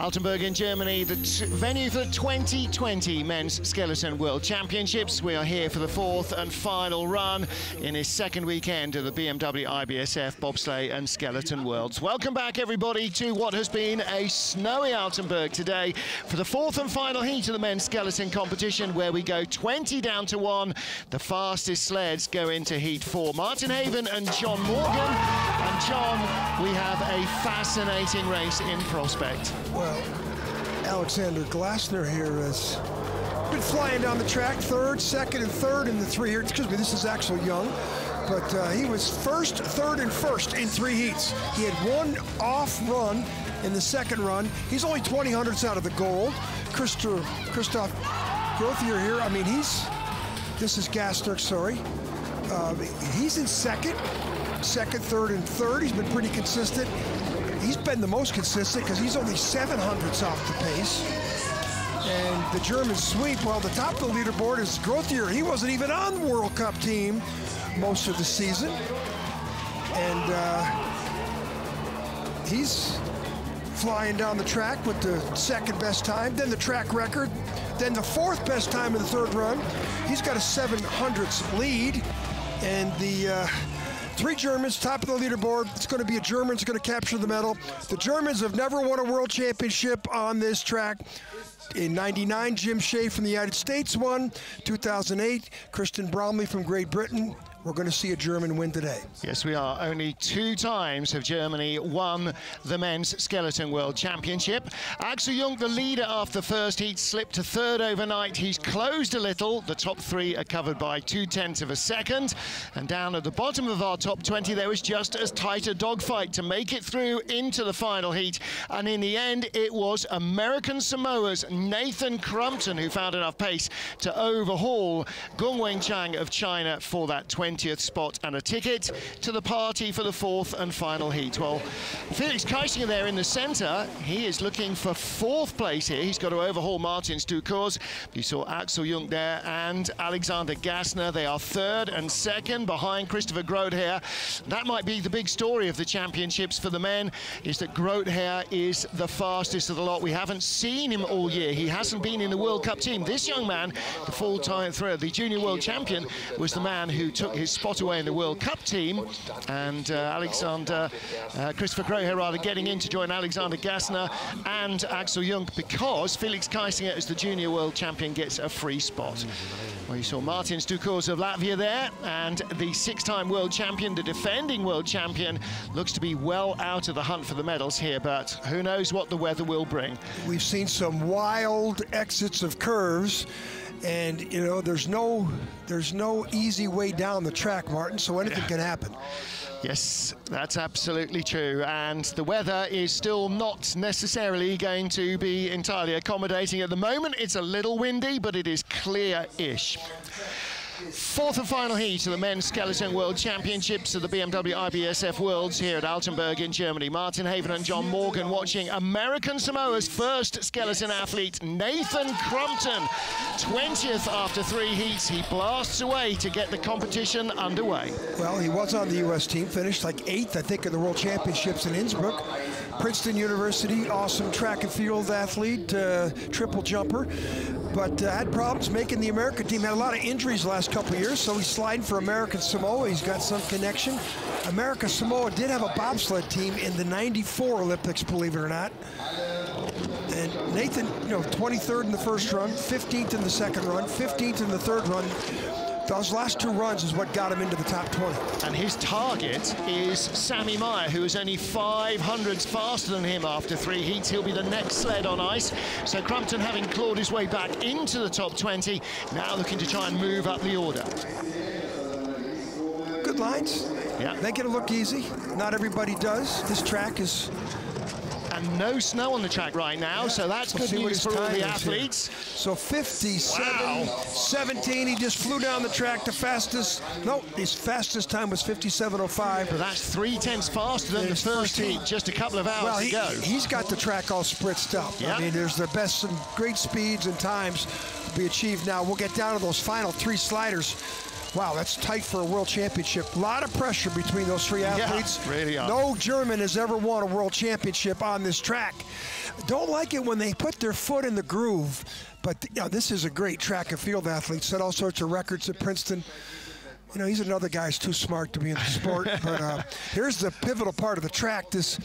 Altenberg in Germany, the venue for the 2020 Men's Skeleton World Championships. We are here for the fourth and final run in his second weekend of the BMW IBSF Bobsleigh and Skeleton Worlds. Welcome back, everybody, to what has been a snowy Altenberg today for the fourth and final heat of the Men's Skeleton competition, where we go 20 down to one. The fastest sleds go into heat four. Martin Haven and John Morgan. And John, we have a fascinating race in prospect. Well, Alexander Glasner here has been flying down the track, third, second, and third in the three heats. Excuse me, this is Axel Jungk, but he was first, third, and first in three heats. He had one off run in the second run. He's only 20 hundredths out of the gold. Christoph Grotheer here. I mean, this is Gassner, sorry. He's in second, third, and third. He's been pretty consistent. He's been the most consistent because he's only 7 hundredths off the pace. And the German sweep, well, the top of the leaderboard is Grotheer. He wasn't even on the World Cup team most of the season. And he's flying down the track with the second best time, then the track record, then the fourth best time in the third run. He's got a 7 hundredths lead. And the three Germans, top of the leaderboard. It's going to be a German that's going to capture the medal. The Germans have never won a world championship on this track. In '99, Jim Shea from the United States won. 2008, Kristan Bromley from Great Britain. We're going to see a German win today. Yes, we are. Only two times have Germany won the Men's Skeleton World Championship. Axel Jungk, the leader after the first heat, slipped to third overnight. He's closed a little. The top three are covered by 0.2 of a second. And down at the bottom of our top 20, there was just as tight a dogfight to make it through into the final heat. And in the end, it was American Samoa's Nathan Crumpton who found enough pace to overhaul Gung Wing Chang of China for that 20th spot and a ticket to the party for the fourth and final heat. Well, Felix Keisinger there in the centre, he is looking for fourth place here. He's got to overhaul Martins Dukurs. You saw Axel Jungk there and Alexander Gassner. They are third and second behind Christopher Grotheer. That might be the big story of the championships for the men, is that Grotheer is the fastest of the lot. We haven't seen him all year. He hasn't been in the World Cup team. This young man, the full-time thrower, the junior world champion, was the man who took his spot away in the World Cup team, and Christopher Grotheer rather getting in to join Alexander Gassner and Axel Jungk, because Felix Keisinger, as the junior world champion, gets a free spot. Well, you saw Martins Dukurs of Latvia there, and the six-time world champion, the defending world champion, looks to be well out of the hunt for the medals here, but who knows what the weather will bring. We've seen some wild exits of curves, and you know, there's no easy way down the track, Martin, so anything can happen. Yes, that's absolutely true, and the weather is still not necessarily going to be entirely accommodating at the moment. It's a little windy, but it is clear-ish. Fourth and final heat of the Men's Skeleton World Championships of the BMW IBSF Worlds here at Altenberg in Germany. Martin Haven and John Morgan watching American Samoa's first skeleton athlete, Nathan Crumpton, 20th after three heats. He blasts away to get the competition underway. Well, he was on the U.S. team, finished like 8th, I think, in the World Championships in Innsbruck. Princeton University, awesome track and field athlete, triple jumper, but had problems making the American team. Had a lot of injuries last couple of years, so he's sliding for American Samoa. He's got some connection. American Samoa did have a bobsled team in the '94 Olympics, believe it or not. And Nathan, you know, 23rd in the first run, 15th in the second run, 15th in the third run. Those last two runs is what got him into the top 20. And his target is Sammy Meier, who is only 5 hundredths faster than him after three heats. He'll be the next sled on ice. So Crumpton, having clawed his way back into the top 20, now looking to try and move up the order. Good lines. Yeah. Make it look easy. Not everybody does. This track is... And no snow on the track right now, so that's good news for all the athletes. So 57, wow. 17, he just flew down the track. The fastest, no, his fastest time was 57.05. But that's 3/10 faster than the first heat, just a couple of hours ago. He's got the track all spritzed up. Yep. I mean, there's the best and great speeds and times to be achieved now. We'll get down to those final three sliders. Wow, that's tight for a world championship. A lot of pressure between those three athletes. Yeah, really. No German has ever won a world championship on this track. Don't like it when they put their foot in the groove, but you know, this is a great track and field athlete. Set all sorts of records at Princeton. You know, he's another guy who's too smart to be in the sport. But here's the pivotal part of the track. This,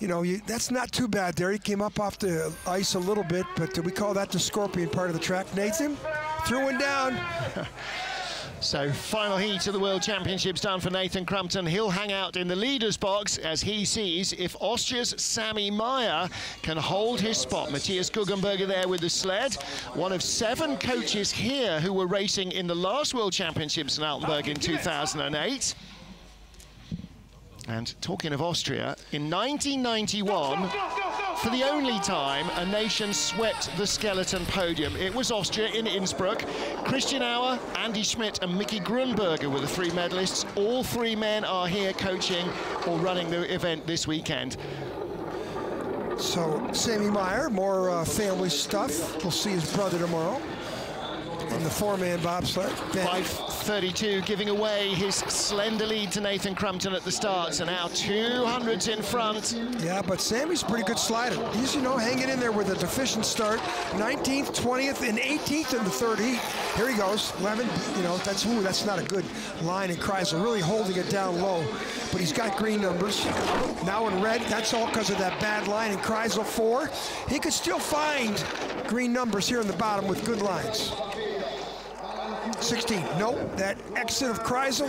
you know, that's not too bad there. He came up off the ice a little bit, but we call that the scorpion part of the track. Nathan threw him down. So final heat of the World Championships done for Nathan Crumpton. He'll hang out in the leader's box as he sees if Austria's Sammy Meier can hold his spot. Matthias Guggenberger there with the sled. One of 7 coaches here who were racing in the last World Championships in Altenberg in 2008. And talking of Austria, in 1991, for the only time a nation swept the skeleton podium, it was Austria in Innsbruck. Christian Auer, Andy Schmidt and Mickey Grunberger were the 3 medalists. All 3 men are here coaching or running the event this weekend. So Sammy Meier, more family stuff. We'll see his brother tomorrow. In the 4-man bobsled. 5:32, giving away his slender lead to Nathan Crumpton at the start. So now 200's in front. Yeah, but Sammy's a pretty good slider. He's, you know, hanging in there with a deficient start. 19th, 20th, and 18th in the third heat. Here he goes, 11. You know, that's not a good line in Kreisel. Really holding it down low. But he's got green numbers. Now in red, that's all because of that bad line in Kreisel 4. He could still find green numbers here in the bottom with good lines. 16, nope, that exit of Kreisel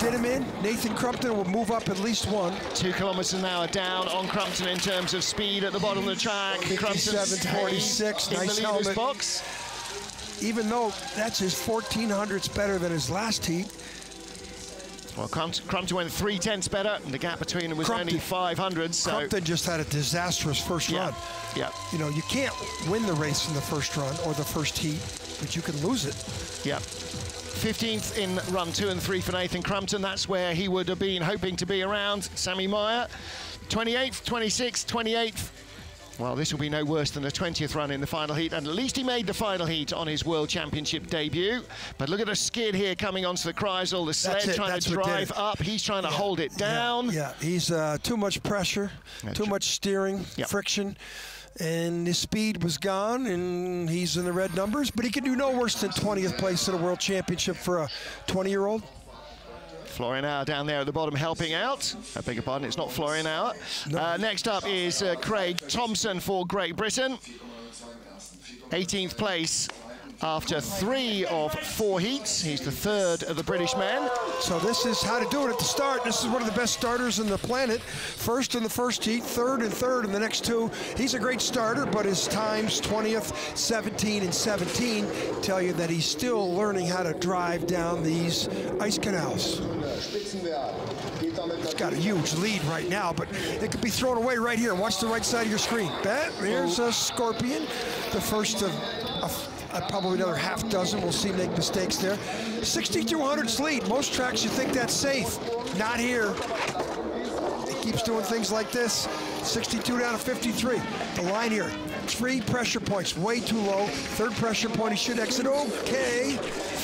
did him in. Nathan Crumpton will move up at least 1. 2 kilometers an hour down on Crumpton in terms of speed at the bottom of the track. 57.46, nice helmet. Box. Even though that's his 1400ths better than his last heat. Well, Crumpton went 3/10 better, and the gap between them was only 500. So Crumpton just had a disastrous first run. Yeah. You know, you can't win the race in the first run or the first heat, but you can lose it. Yeah. 15th in run 2 and 3 for Nathan Crumpton. That's where he would have been hoping to be around Sammy Meier. 28th, 26th, 28th. Well, this will be no worse than the 20th run in the final heat, and at least he made the final heat on his World Championship debut. But look at a skid here coming onto the Kreisel. The sled trying to drive up. He's trying to hold it down. Yeah, he's too much pressure, too much steering, friction. And his speed was gone, and he's in the red numbers. But he can do no worse than 20th place at a World Championship for a 20-year-old. Florian Auer down there at the bottom helping out. I beg your pardon, it's not Florian Auer. No. Next up is Craig Thompson for Great Britain. 18th place after 3 of 4 heats. He's the 3rd of the British men. So this is how to do it at the start. This is one of the best starters in the planet. 1st in the first heat, 3rd and 3rd in the next 2. He's a great starter, but his times 20th, 17, and 17 tell you that he's still learning how to drive down these ice canals. He's got a huge lead right now, but it could be thrown away right here. Watch the right side of your screen. There's a scorpion, the first of probably another half dozen. We'll see make mistakes there. 6,200's lead. Most tracks you think that's safe. Not here. It keeps doing things like this. 62 down to 53. The line here. 3 pressure points, way too low. 3rd pressure point, he should exit, okay.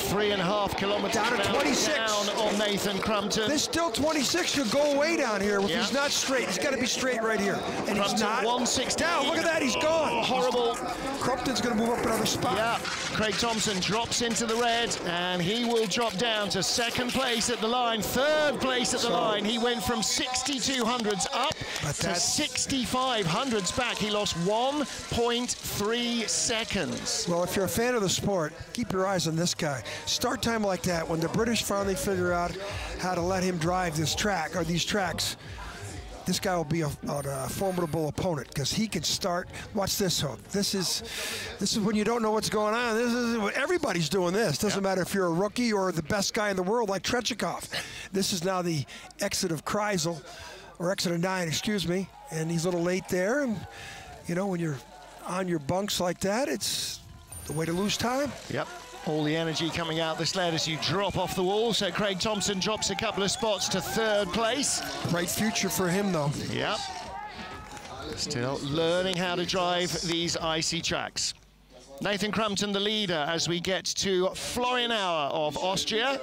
3.5 kilometers down to 26. Down on Nathan Crumpton. There's still 26, he'll go away down here. If he's not straight, he's gotta be straight right here. And Crumpton, he's not. 116. Now, look at that, he's gone. Oh, horrible. Crumpton's gonna move up another spot. Yeah, Craig Thompson drops into the red, and he will drop down to 2nd place at the line, 3rd place at the line. He went from 6,200s up to 6,500s back. He lost 1.3 seconds. Well, if you're a fan of the sport, keep your eyes on this guy. Start time like that, when the British finally figure out how to let him drive this track, or these tracks, this guy will be a formidable opponent, because he can start. Watch this, Hope. This is when you don't know what's going on. This is when everybody's doing this. Doesn't matter if you're a rookie or the best guy in the world like Tretyakov. This is now the exit of Kreisel, or exit of 9, excuse me, and he's a little late there. And, you know, when you're on your bunks like that, it's the way to lose time. Yep. All the energy coming out the sled as you drop off the wall. So Craig Thompson drops a couple of spots to 3rd place. Bright future for him, though. Yep. Still learning how to drive these icy tracks. Nathan Crumpton, the leader, as we get to Florian Auer of Austria.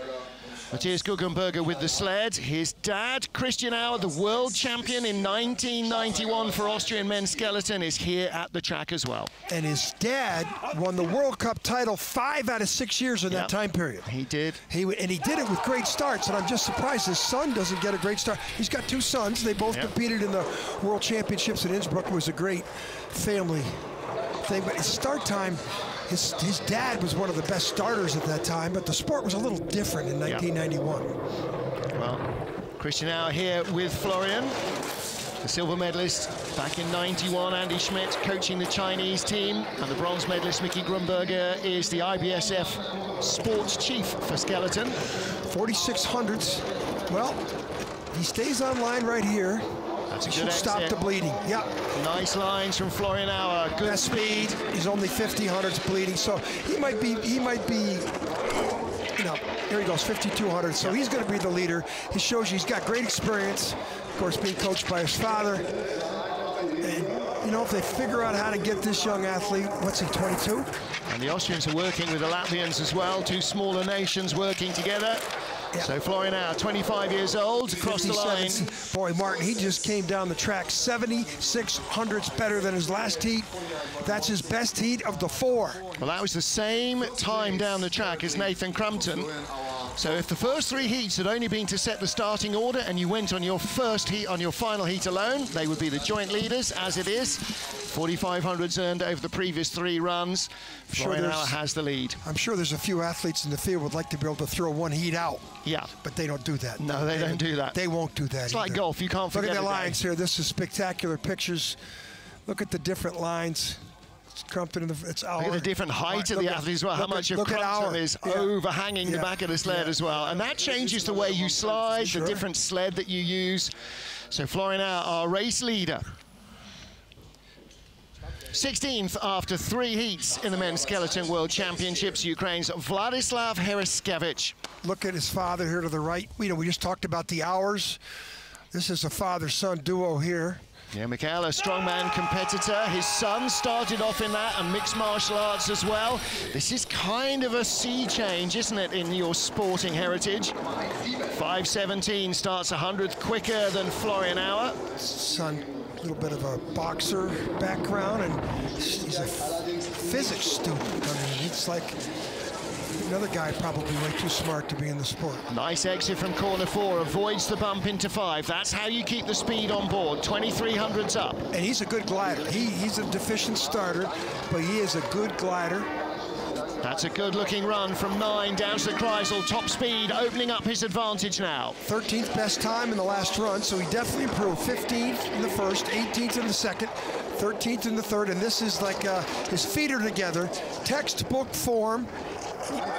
Matthias Guggenberger with the sled. His dad, Christian Auer, the world champion in 1991 for Austrian men's skeleton, is here at the track as well. And his dad won the World Cup title 5 out of 6 years in that time period. He did. And he did it with great starts, and I'm just surprised his son doesn't get a great start. He's got 2 sons. They both competed in the World Championships in Innsbruck. It was a great family thing, but his start time, his dad was one of the best starters at that time, but the sport was a little different in 1991. Well, Christian Auer here with Florian, the silver medalist back in 91, Andy Schmidt coaching the Chinese team, and the bronze medalist Mickey Grumberger is the IBSF sports chief for skeleton. 46 hundredths. Well, he stays on line right here. That's a good exit. Stop the bleeding. Yep. Nice lines from Florian Auer. Good speed. He's only 50 hundredths bleeding, so he might be. You know, here he goes, 52 hundredths. So he's going to be the leader. He shows you he's got great experience. Of course, being coached by his father. And you know, if they figure out how to get this young athlete, what's he, 22? And the Austrians are working with the Latvians as well. 2 smaller nations working together. Yeah. So Florian Auer, 25 years old, across the line. Boy, Martin, he just came down the track 76 hundredths better than his last heat. That's his best heat of the 4. Well, that was the same time down the track as Nathan Crumpton. So if the first 3 heats had only been to set the starting order and you went on your first heat, on your final heat alone, they would be the joint leaders. As it is, 45 hundredths earned over the previous 3 runs. Florian Auer has the lead. I'm sure there's a few athletes in the field would like to be able to throw 1 heat out. Yeah. But they don't do that. No, they don't do that. They won't do that. It's like golf, you can't forget. Look at the lines here. This is spectacular pictures. Look at the different lines. Crumpton in the, it's Auer. Look at the different height of the athlete as well, how much of Crumpton is overhanging the back of the sled as well. And that changes the way you slide, the different sled that you use. So Florian Auer, our race leader. 16th after 3 heats in the men's skeleton world championships, Ukraine's Vladyslav Heraskevych. Look at his father here to the right. You know, we just talked about the hours. This is a father-son duo here. Yeah, Mikhail, a strongman competitor. His son started off in that and mixed martial arts as well. This is kind of a sea change, isn't it, in your sporting heritage? 5.17 starts 100th quicker than Florian Auer. Son, a little bit of a boxer background, and he's a physics student. I mean, it's like another guy probably way too smart to be in the sport. Nice exit from corner 4, avoids the bump into 5. That's how you keep the speed on board, 23 hundredths up. And he's a good glider. He's a deficient starter, but he is a good glider. That's a good-looking run from 9 down to the Kreisel. Top speed, opening up his advantage now. 13th best time in the last run, so he definitely improved. 15th in the first, 18th in the second, 13th in the third, and this is like his feet are together, textbook form.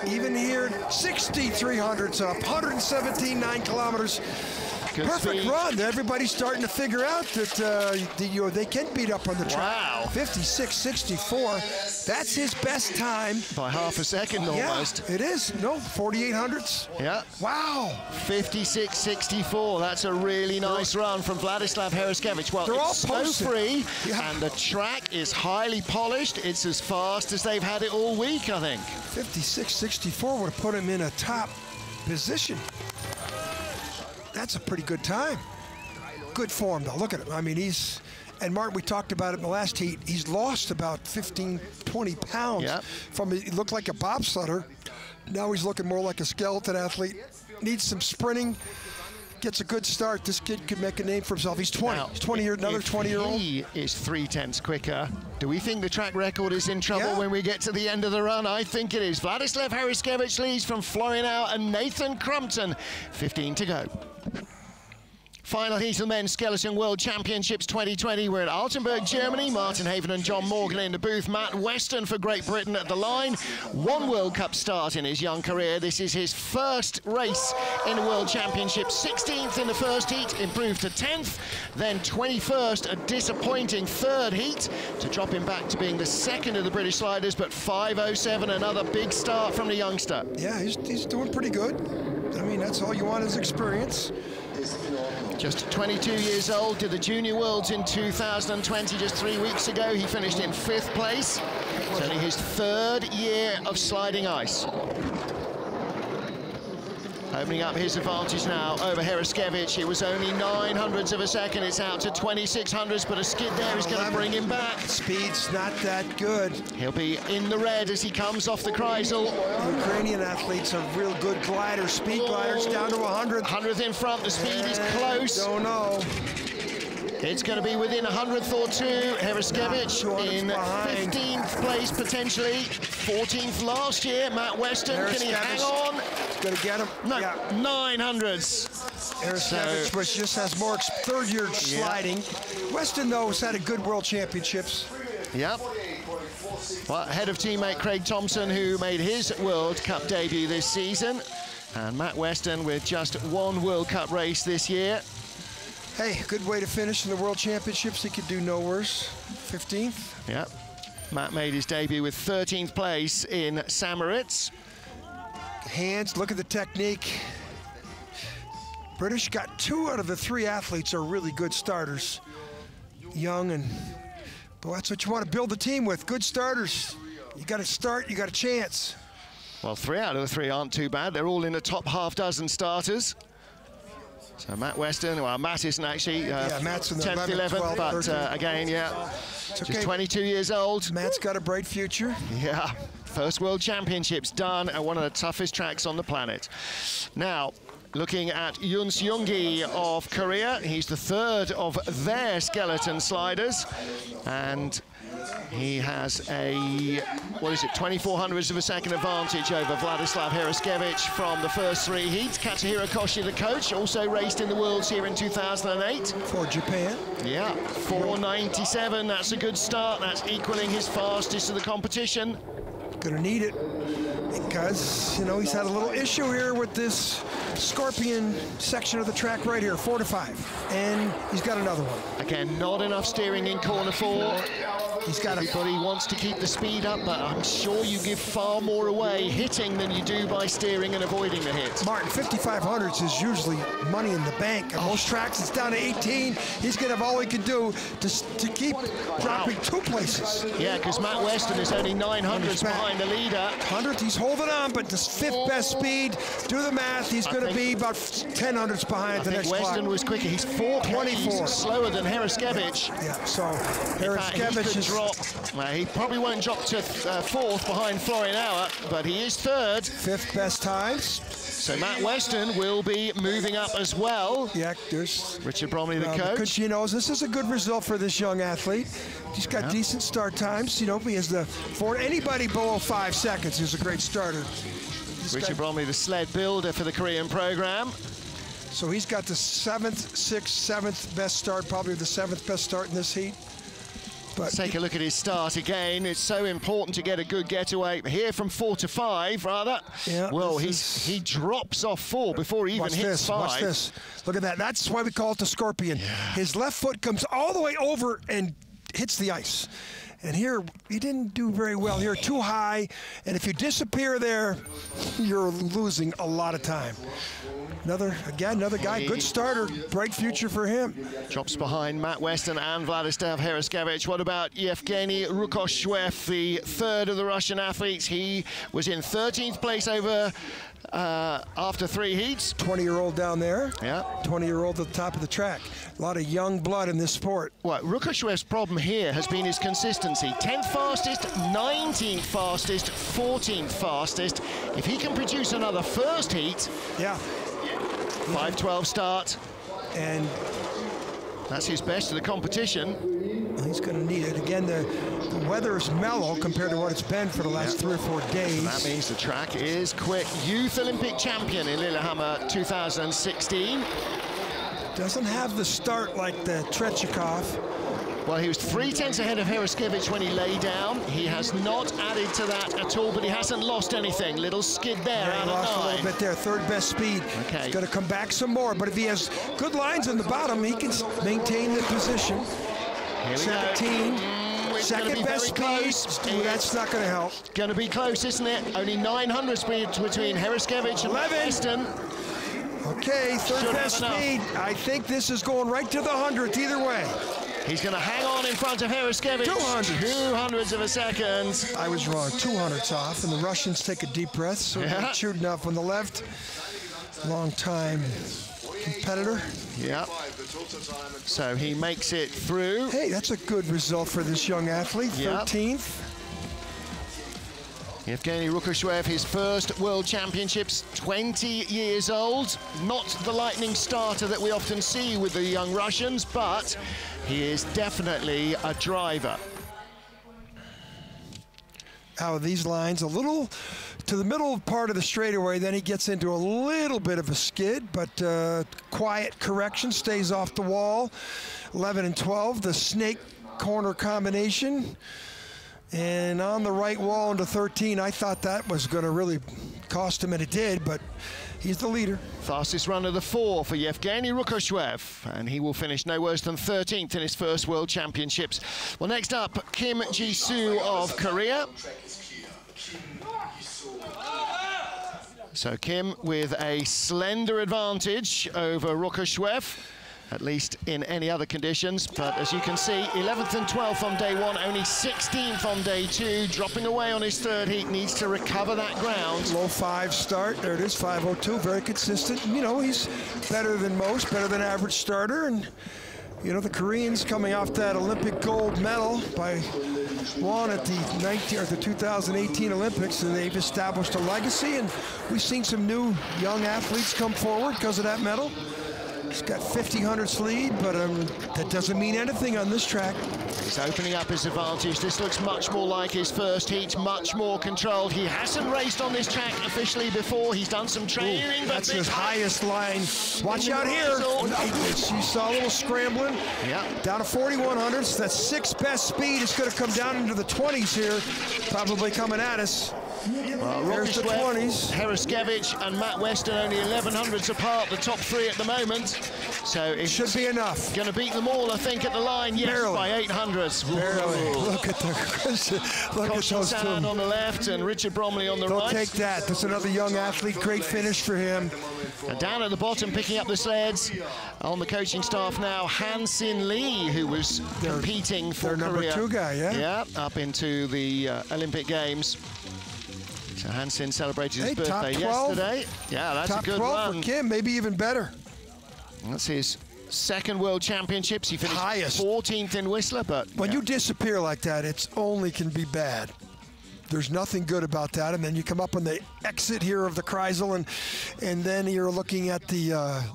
Even here, 63 hundredths up, 117.9 kilometers. Good perfect speed. Run. Everybody's starting to figure out that they can beat up on the track. Wow. 56.64. That's his best time. By half a second almost. Yeah, it is. No, 48 hundredths. Yeah. Wow. 56.64. That's a really nice run from Vladyslav Heraskevych. Well, it's all snow-free, and the track is highly polished. It's as fast as they've had it all week, I think. 56.64 would have put him in a top position. That's a pretty good time. Good form, though. Look at him. I mean, he's... And, Martin, we talked about it in the last heat. He's lost about 15, 20 pounds. Yep. He looked like a bobsledder. Now he's looking more like a skeleton athlete. Needs some sprinting. Gets a good start. This kid could make a name for himself. He's 20. Now, he's 20-year-old. He is 3/10 quicker. Do we think the track record is in trouble when we get to the end of the run? I think it is. Vladyslav Heraskevych leads from Florian Auer and Nathan Crumpton. 15 to go. Final heat of the men's skeleton world championships 2020. We're at Altenberg, Germany. Martin Haven and John Morgan in the booth. Matt Weston for Great Britain at the line. 1 World Cup start in his young career. This is his first race in the world championship. 16th in the first heat, improved to 10th. Then 21st, a disappointing 3rd heat to drop him back to being the 2nd of the British sliders. But 5.07, another big start from the youngster. Yeah, he's doing pretty good. I mean, that's all you want is experience. Just 22 years old, did the Junior Worlds in 2020, just 3 weeks ago. He finished in 5th place. It's only his third year of sliding ice. Opening up his advantage now over Heraskevych. It was only 900ths of a second. It's out to 2600ths, but a skid there is going to bring him back. Speed's not that good. He'll be in the red as he comes off the Kreisel. Ukrainian athletes have real good gliders, speed gliders, down to 100th. 100th in front, the speed is close. Don't know. It's going to be within 100th or two. Heraskevych in 15th place, potentially. 14th last year, Matt Weston. Can he hang on? Going to get him? No, yeah. 900ths. Heraskevych which just has more third year sliding. Weston, though, has had a good World Championships. Yep. Well, ahead of teammate Craig Thompson, who made his World Cup debut this season. And Matt Weston with just one World Cup race this year. Hey, good way to finish in the World Championships. He could do no worse. 15th. Yep. Matt made his debut with 13th place in Samaritz. Hands, look at the technique. British got 2 out of the 3 athletes are really good starters. Young and, but that's what you want to build the team with, good starters. You got to start, you got a chance. Well, 3 out of the 3 aren't too bad. They're all in the top half dozen starters. So Matt Weston, well, Matt isn't actually, Matt's in the 10th, 11th, but again, yeah, it's just 22 years old. Matt's got a bright future. Yeah, first World Championships done at one of the toughest tracks on the planet. Now, looking at Yoon Seung-gi of Korea, he's the third of their skeleton sliders, and he has a, what is it, 2400ths of a second advantage over Vladyslav Heraskevych from the first 3 heats. Katsuhiro Koshi, the coach, also raced in the Worlds here in 2008. For Japan. Yeah, 497, that's a good start. That's equaling his fastest of the competition. Gonna need it because, you know, he's had a little issue here with this scorpion section of the track right here, 4 to 5. And he's got another one. Again, not enough steering in corner 4. He's got everybody wants to keep the speed up, but I'm sure you give far more away hitting than you do by steering and avoiding the hits. Martin, 5500ths is usually money in the bank. On most tracks, it's down to 18. He's going to have all he can do to keep dropping 2 places. Yeah, because Matt Weston is only 900ths behind the leader. 100th, he's holding on, but this 5th best speed, do the math, he's going to be about 1000ths behind the next Weston clock. Was quicker. He's 4:24 slower than Heraskevych. Yeah, so Heraskevych is... Drop. Well, he probably won't drop to 4th behind Florian Auer, but he is 3rd. 5th best times. So Matt Weston will be moving up as well. Yeah, there's Richard Bromley, the coach. Because he knows this is a good result for this young athlete. He's got decent start times. You know, he has the anybody below 5 seconds is a great starter. He's Richard Bromley, the sled builder for the Korean program. So he's got the 7th, 6th, 7th best start, probably the 7th best start in this heat. Let's take a look at his start again. It's so important to get a good getaway. Here from 4 to 5, rather. Yeah, well, he drops off 4 before he even hits 5. Watch this. Look at that. That's why we call it the scorpion. Yeah. His left foot comes all the way over and hits the ice. And here, he didn't do very well here, too high. And if you disappear there, you're losing a lot of time. Another guy, good starter, bright future for him. Drops behind Matt Weston and Vladyslav Heraskevych. What about Yevgeny Rukoshev, the 3rd of the Russian athletes? He was in 13th place over after 3 heats. 20-year-old down there. Yeah. 20-year-old at the top of the track. A lot of young blood in this sport. Well, Rukoshev's problem here has been his consistency. 10th fastest, 19th fastest, 14th fastest. If he can produce another first heat, 5:12 start. And that's his best of the competition. He's going to need it. Again, the weather is mellow compared to what it's been for the last 3 or 4 days. So that means the track is quick. Youth Olympic champion in Lillehammer 2016. Doesn't have the start like the Tretyakov. Well, he was 3/10 ahead of Heraskevych when he lay down. He has not added to that at all, but he hasn't lost anything. Little skid there out of 9. Lost a little bit there, 3rd best speed. Okay. He's going to come back some more, but if he has good lines in the bottom, he can maintain the position. Here we 17. Go. 2nd best speed. Ooh, that's not going to help. Going to be close, isn't it? Only 900 speed between Heraskevych and Weston. Okay, 3rd best speed. I think this is going right to the 100th either way. He's going to hang on in front of Heraskevych. 200 of a second. I was wrong. 200 off, and the Russians take a deep breath. So yeah. Shooting up on the left. Long time competitor. Yeah. So he makes it through. Hey, that's a good result for this young athlete. Yep. 13th. Yevgeny Rukoshev, his first World Championships, 20 years old. Not the lightning starter that we often see with the young Russians, but he is definitely a driver. Out of these lines, a little to the middle part of the straightaway, then he gets into a little bit of a skid, but quiet correction, stays off the wall. 11 and 12, the snake corner combination. And on the right wall into 13, I thought that was going to really cost him, and it did, but he's the leader. Fastest run of the four for Yevgeny Rukoshev, and he will finish no worse than 13th in his first World Championships. Well, next up, Kim Jisoo of Korea. So Kim with a slender advantage over Rukoshev, at least in any other conditions. But as you can see, 11th and 12th on day one, only 16th on day two, dropping away on his third heat, needs to recover that ground. Low five start, there it is, 5:02, very consistent. You know, he's better than most, better than average starter. And, you know, the Koreans coming off that Olympic gold medal by won at the 2018 Olympics, and they've established a legacy. And we've seen some new young athletes come forward because of that medal. He's got 50/100ths lead, but that doesn't mean anything on this track. He's opening up his advantage. This looks much more like his first heat, much more controlled. He hasn't raced on this track officially before. He's done some training. Ooh, that's his highest line. Watch out here. You saw a little scrambling. Yeah. Down to 41/100ths. That's sixth best speed. It's going to come down into the 20s here, probably coming at us. Well, there's the 20s. Heraskevych and Matt Weston only 11/100ths apart, the top three at the moment. So it should be enough. Going to beat them all, I think, at the line. Yes, barely. By 8/100ths. Barely. Look at the look at those two on the left and Richard Bromley on the right. Don't take that. That's another young athlete. Great finish for him. And down at the bottom, picking up the sleds on the coaching staff now, Han-Sin Lee, who was competing for Korea. Their number two guy, yeah. Yeah, up into the Olympic Games. So Han-Sin celebrated his birthday yesterday. Yeah, that's a good run. Top 12 for Kim, maybe even better. That's his second World Championships. He finished 14th in Whistler, but when you disappear like that, it's only can be bad. There's nothing good about that, and then you come up on the exit here of the Kreisel, and then you're looking at the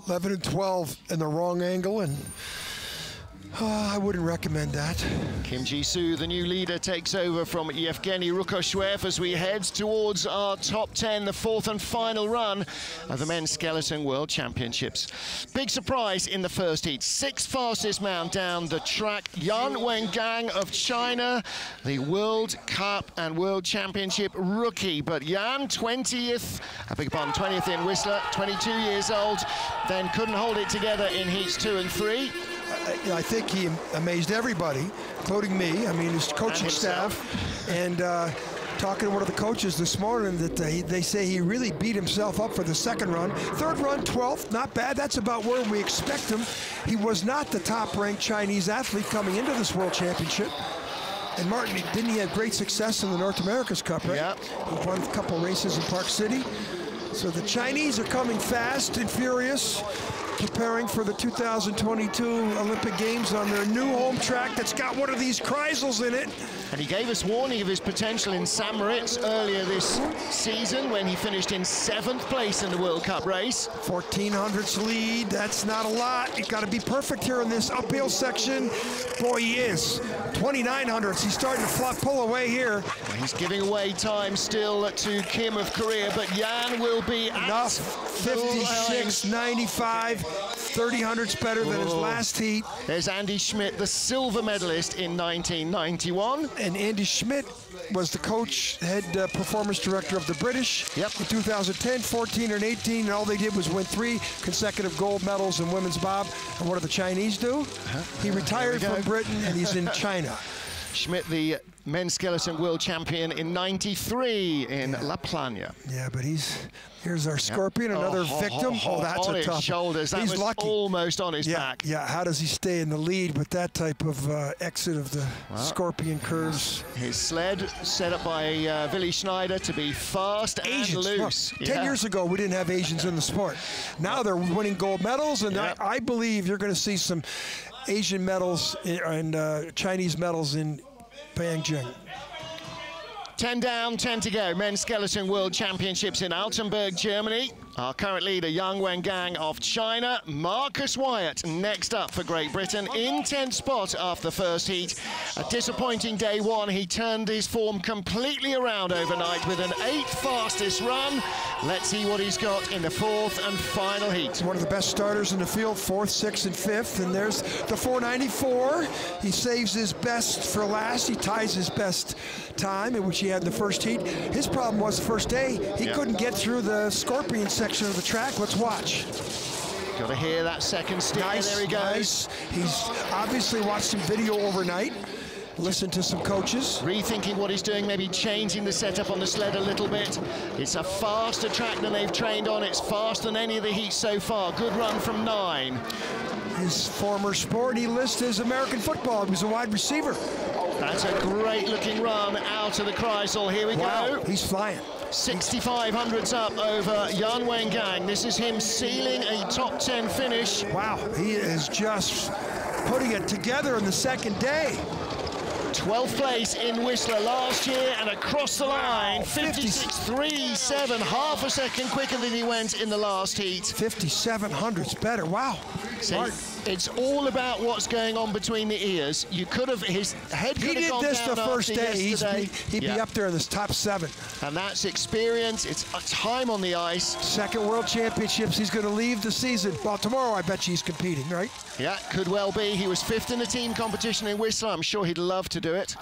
11 and 12 in the wrong angle, and I wouldn't recommend that. Kim Jisoo, the new leader, takes over from Yevgeny Rukoshev as we head towards our top 10, the fourth and final run of the men's skeleton World Championships. Big surprise in the first heat. Sixth fastest man down the track, Yan Wengang of China, the World Cup and World Championship rookie. But Yan, 20th in Whistler, 22 years old, then couldn't hold it together in heats 2 and 3. I think he amazed everybody, including me. I mean, his coaching staff. And talking to one of the coaches this morning, that they say he really beat himself up for the second run. Third run, 12th, not bad. That's about where we expect him. He was not the top-ranked Chinese athlete coming into this World Championship. And Martin, didn't he have great success in the North America's Cup, right? Yeah. He won a couple races in Park City. So the Chinese are coming fast and furious, preparing for the 2022 Olympic Games on their new home track that's got one of these Kreisels in it. And he gave us warning of his potential in Samaritz earlier this season when he finished in 7th place in the World Cup race. 14/100ths lead, that's not a lot. You've got to be perfect here in this uphill section. Boy, he is. 29/100ths, he's starting to pull away here. Well, he's giving away time still to Kim of Korea, but Yan will be at 56.95. 30/100ths better than his last heat. There's Andy Schmidt, the silver medalist in 1991. And Andy Schmidt was the coach, head performance director of the British in 2010, 14, and 18. And all they did was win 3 consecutive gold medals in women's bob. And what do the Chinese do? He retired from Britain, and he's in China. Schmidt, the men's skeleton world champion in '93 in La Plana. Yeah, but here's our Scorpion, another victim. Oh, that's on a tough shoulders. That was lucky. Almost on his back. Yeah, how does he stay in the lead with that type of exit of the Scorpion curves? His sled set up by Willi Schneider to be fast Asians, and loose. Look, 10 years ago, we didn't have Asians in the sport. Now they're winning gold medals, and I believe you're going to see some Asian medals and Chinese medals in Beijing. 10 down, 10 to go. Men's Skeleton World Championships in Altenberg, Germany. Our current leader, Yan Wengang of China. Marcus Wyatt next up for Great Britain. In 10th spot after the first heat. A disappointing day one. He turned his form completely around overnight with an 8th fastest run. Let's see what he's got in the 4th and final heat. One of the best starters in the field, 4th, 6th, and 5th. And there's the 494. He saves his best for last. He ties his best time, in which he had the first heat. His problem was the first day. He couldn't get through the Scorpion section of the track. Let's watch. Got to hear that second steer. Nice, there he goes. Nice. He's obviously watched some video overnight, listened to some coaches. Rethinking what he's doing, maybe changing the setup on the sled a little bit. It's a faster track than they've trained on. It's faster than any of the heats so far. Good run from 9. His former sport, he lists as American football. He was a wide receiver. That's a great-looking run out of the Kreisel. Here we go. He's flying. 6,500's up over Yan Wengang. This is him sealing a top 10 finish. Wow, he is just putting it together in the second day. 12th place in Whistler last year, and across the line, 56.37, half a second quicker than he went in the last heat. 5,700's better, wow. So it's all about what's going on between the ears. You could have, his head could have gone down. He did this the first day. He'd be up there in this top 7. And that's experience, it's a time on the ice. Second World Championships, he's going to leave the season. Well, tomorrow I bet you he's competing, right? Yeah, could well be. He was 5th in the team competition in Whistler. I'm sure he'd love to do it.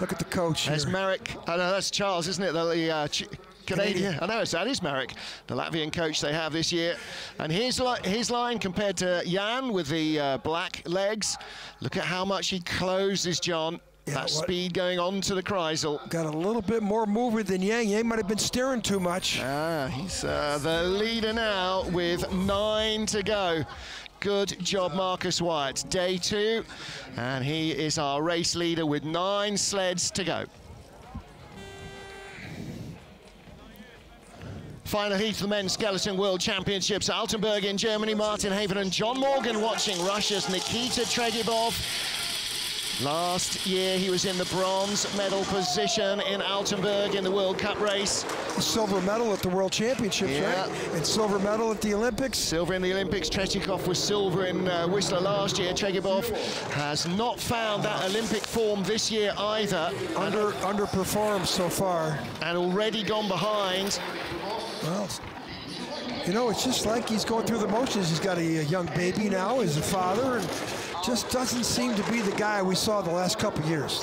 Look at the coach. There's Marek. Oh, no, that's Charles, isn't it? The Canadian. I know that is Marek, the Latvian coach they have this year. And here's his line compared to Yan with the black legs. Look at how much he closes, John. Yeah, that speed going on to the Kreisel. Got a little bit more mover than Yang. Yang might have been steering too much. He's the leader now with 9 to go. Good job, Marcus Wyatt. Day 2, and he is our race leader with 9 sleds to go. Final heat of the men's skeleton world championships. Altenberg in Germany, Martin Haven and John Morgan watching Russia's Nikita Tregubov. Last year, he was in the bronze medal position in Altenberg in the World Cup race. Silver medal at the World Championships, right? And silver medal at the Olympics. Silver in the Olympics. Tretyakov was silver in Whistler last year. Tregubov has not found that Olympic form this year either. Underperformed so far. And already gone behind. Well, you know, it's just like he's going through the motions. He's got a young baby now. He's a father. And just doesn't seem to be the guy we saw the last couple of years.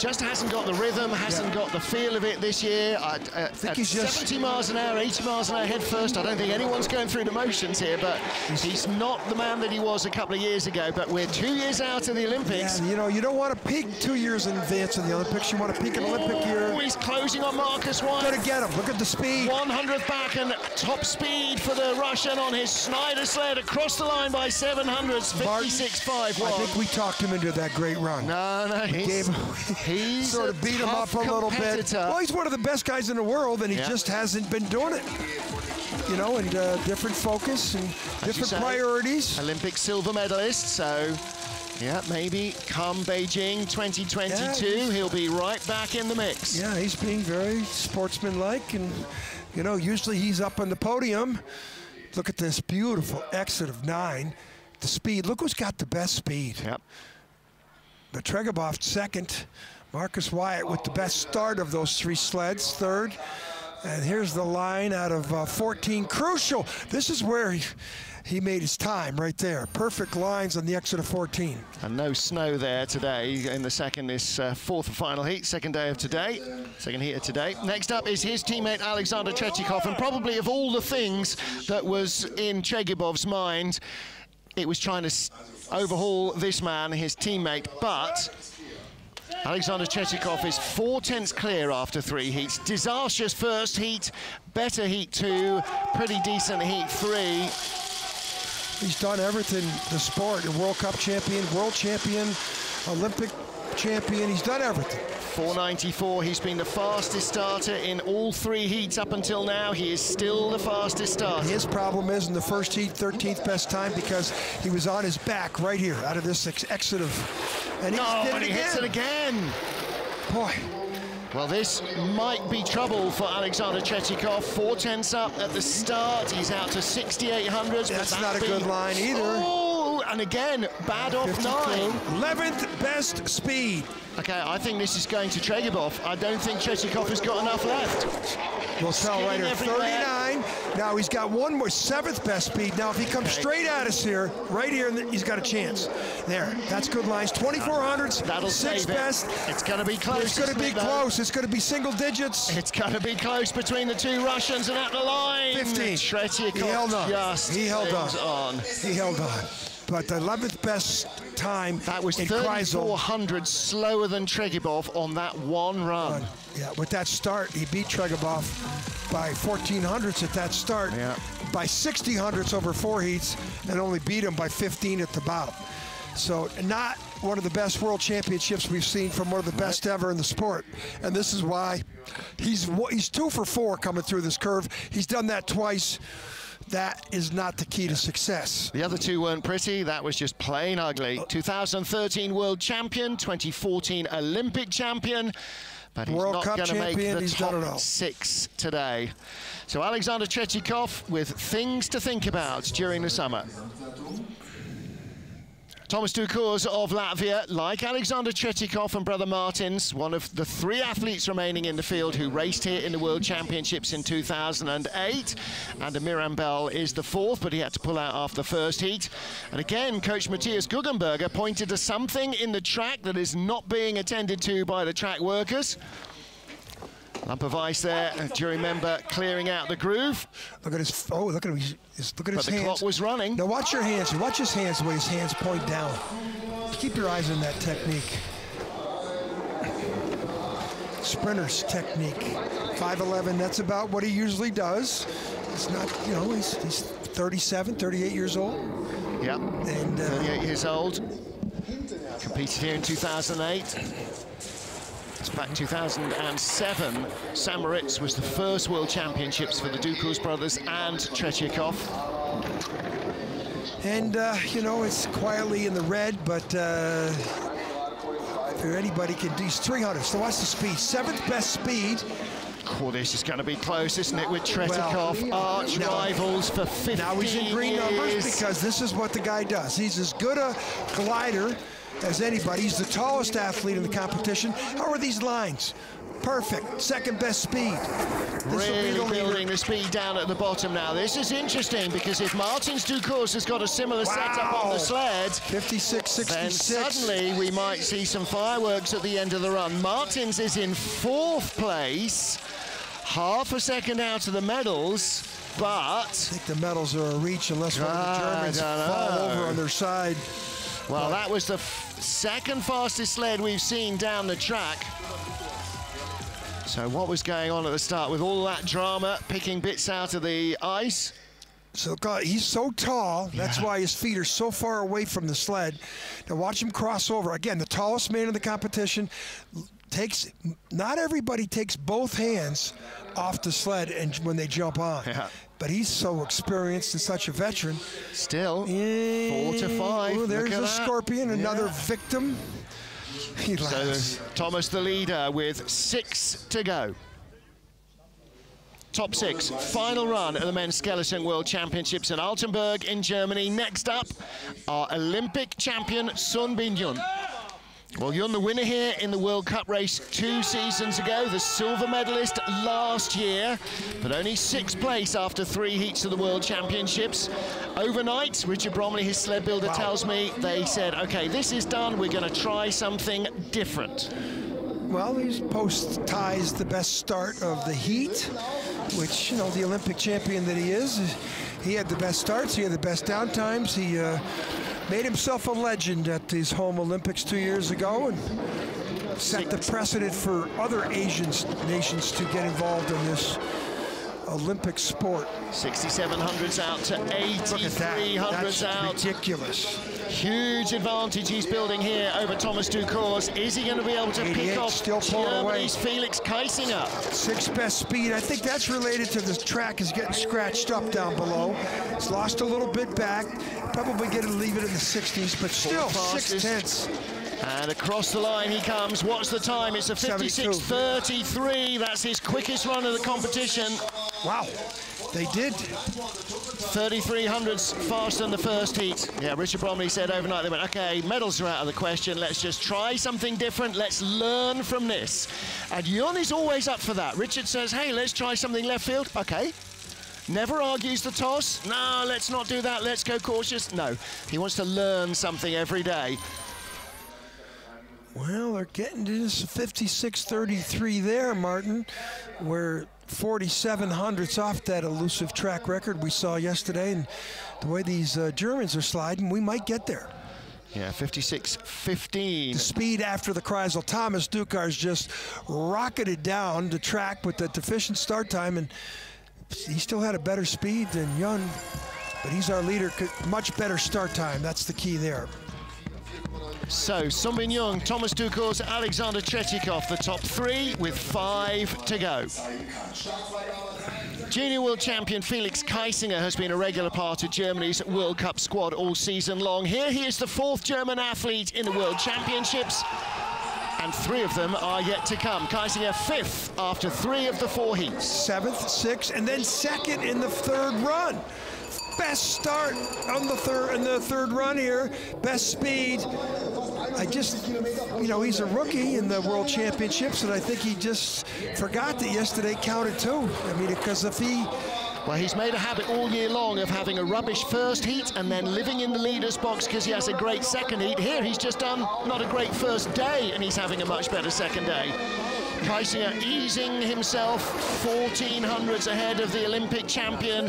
Just hasn't got the rhythm, hasn't got the feel of it this year. I think he's 70 miles an hour, 80 miles an hour head first. I don't think anyone's going through the motions here, but he's not the man that he was a couple of years ago. But we're 2 years out of the Olympics. Yeah, you know, you don't want to peak 2 years in advance of the Olympics. You want to peak an Olympic year. He's closing on Marcus Wyatt. Going to get him. Look at the speed. 100th back and top speed for the Russian on his Schneider sled. Across the line by 700s, 56. I think we talked him into that great run. No, he's sort of beat him up a little bit. Well, he's one of the best guys in the world, and he just hasn't been doing it. You know, and different focus and different priorities. Olympic silver medalist, so maybe come Beijing 2022, he'll be right back in the mix. Yeah, he's being very sportsmanlike, and you know, usually he's up on the podium. Look at this beautiful exit of 9. The speed, look who's got the best speed. But Tregubov second, Marcus Wyatt with the best start of those 3 sleds, third. And here's the line out of 14, crucial. This is where he made his time right there. Perfect lines on the exit of 14. And no snow there today in the second, this fourth and final heat, second heat of today. Next up is his teammate Alexander Tretyakov, and probably of all the things that was in Tregubov's mind, it was trying to overhaul this man, his teammate, but Alexander Tretyakov is 4/10 clear after 3 heats. Disastrous first heat, better heat 2, pretty decent heat 3. He's done everything, the sport, a World Cup champion, world champion, Olympic champion, he's done everything. 494, he's been the fastest starter in all 3 heats up until now. He is still the fastest starter. His problem is in the first heat, 13th best time, because he was on his back right here out of this exit of... And he hits it again. Boy. Well, this might be trouble for Alexander Tretyakov. 4/10 up at the start. He's out to 6,800. That's not a good line either. Oh, and again, bad off 9. 11th best speed. Okay, I think this is going to Tregubov. I don't think Tretyakov has got enough left. We'll tell later. 39. Now he's got one more, 7th best speed. Now if he comes straight at us here, right here, he's got a chance. There, that's good lines. 2400s, 6th best. It's going to be close. It's going to be close. It's going to be single digits. It's going to be close between the 2 Russians and at the line. 15. Tretyakov he held on. He held on. But the 11th best time that was in Kreisel. 400 slower than Tregubov on that one run. Yeah, with that start, he beat Tregubov by 1400s at that start, by 60 hundredths over 4 heats, and only beat him by 15 at the bottom. So not one of the best world championships we've seen from one of the best ever in the sport. And this is why he's 2 for 4 coming through this curve. He's done that twice. That is not the key to success. The other 2 weren't pretty. That was just plain ugly. 2013 world champion, 2014 Olympic champion. But he's not going to make the top 6 today. So Alexander Tretyakov with things to think about during the summer. Thomas Dukurs of Latvia, like Alexander Tretyakov and brother Martins, one of the 3 athletes remaining in the field who raced here in the World Championships in 2008. And Miran Bell is the 4th, but he had to pull out after the first heat. And again, coach Matthias Guggenberger pointed to something in the track that is not being attended to by the track workers. Lump of ice there. Do you remember clearing out the groove? Look at his, oh, look at him. Look at his hands. But the clock was running. Now watch your hands. Watch his hands, the way his hands point down. Keep your eyes on that technique. Sprinter's technique. 5'11", that's about what he usually does. It's not, you know, he's 37, 38 years old. Yeah, and 38 years old. Competed here in 2008. Back 2007, Samaritz was the first World Championships for the Dukurs brothers and Tretyakov. And, you know, it's quietly in the red, but if anybody can do 300, so watch the speed. 7th best speed. Oh, this is going to be close, isn't it, with Tretyakov, arch rivals for 50 years. Now he's in green numbers because this is what the guy does. He's as good a glider as anybody. He's the tallest athlete in the competition. How are these lines? Perfect. 2nd best speed. Really building the speed down at the bottom now. This is interesting because if Martins Dukurs has got a similar setup on the sled, 56, 66. Then suddenly we might see some fireworks at the end of the run. Martins is in 4th place, half a second out of the medals, but... I think the medals are a reach unless one of the Germans fall over on their side. Well, that was the 2nd fastest sled we've seen down the track. So what was going on at the start with all that drama, picking bits out of the ice? So God, he's so tall, that's why his feet are so far away from the sled. Now watch him cross over. Again, the tallest man in the competition takes, not everybody takes both hands off the sled and when they jump on. Yeah. But he's so experienced and such a veteran. Still, 4 to 5. Ooh, there's a scorpion, another victim. He laughs. Thomas the leader with 6 to go. Top 6, final run at the Men's Skeleton World Championships in Altenberg in Germany. Next up, our Olympic champion, Sungbin Yun. Well, Yun, the winner here in the World Cup race 2 seasons ago, the silver medalist last year, but only 6th place after 3 heats of the World Championships. Overnight, Richard Bromley, his sled builder, tells me they said, okay, this is done, we're going to try something different. Well, he's post-ties the best start of the heat, which, you know, the Olympic champion that he is, he had the best starts, he had the best downtimes, he... made himself a legend at these home Olympics 2 years ago, and set the precedent for other Asian nations to get involved in this Olympic sport. 6,700s out to 8,300s out. Ridiculous. Huge advantage he's building here over Thomas Dukurs. Is he going to be able to pick off Germany's Felix Keisinger? Sixth best speed. I think that's related to the track is getting scratched up down below. It's lost a little bit back. Probably going to leave it in the 60s, but still 6/10. And across the line he comes. What's the time? It's a 56.33. That's his quickest run of the competition. Wow, they did. 3,300s faster than the first heat. Yeah, Richard Bromley said overnight, they went, okay, medals are out of the question. Let's just try something different. Let's learn from this. And Yun is always up for that. Richard says, hey, let's try something left field. Okay. Never argues the toss. No, let's not do that. Let's go cautious. No, he wants to learn something every day. Well, they're getting to this 56.33 there, Martin. We're 4,700ths off that elusive track record we saw yesterday. And the way these Germans are sliding, we might get there. Yeah, 56.15. The speed after the Kreisel. Thomas Dukurs just rocketed down the track with the deficient start time. And he still had a better speed than Jungk, but he's our leader. Much better start time. That's the key there. So, Sungbin Yun, Thomas Dukurs, Alexander Tretyakov, the top three with 5 to go. Junior world champion Felix Keisinger has been a regular part of Germany's World Cup squad all season long. Here he is, the 4th German athlete in the World Championships, and 3 of them are yet to come. Keisinger 5th after 3 of the 4 heats. 7th, 6th, and then 2nd in the 3rd run. Best start on the third run here. Best speed. I just, you know, he's a rookie in the World Championships, and I think he just forgot that yesterday counted too. I mean, because if he... Well, he's made a habit all year long of having a rubbish first heat and then living in the leader's box because he has a great second heat. Here, he's just done not a great first day, and he's having a much better second day. Keisinger easing himself 1,400s ahead of the Olympic champion.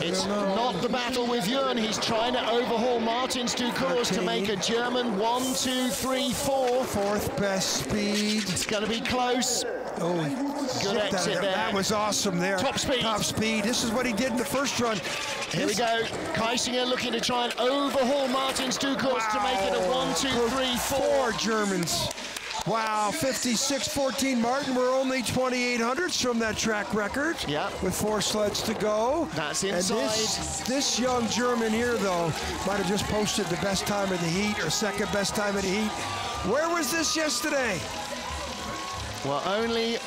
It's not the battle with Yun. He's trying to overhaul Martins Dukurs to make a German 1, 2, 3, 4. 4th best speed. It's going to be close. Oh, good exit there. That was awesome there. Top speed. Top speed. This is what he did in the first run. Here we go. Keisinger looking to try and overhaul Martins Dukurs to make it a 1, 2, 3, 4. 4 Germans. Wow, 56.14, Martin. We're only 2,800ths from that track record. Yeah. With 4 sleds to go. That's inside. And this Jungk German here, though, might have just posted the best time of the heat or second best time of the heat. Where was this yesterday? Well, only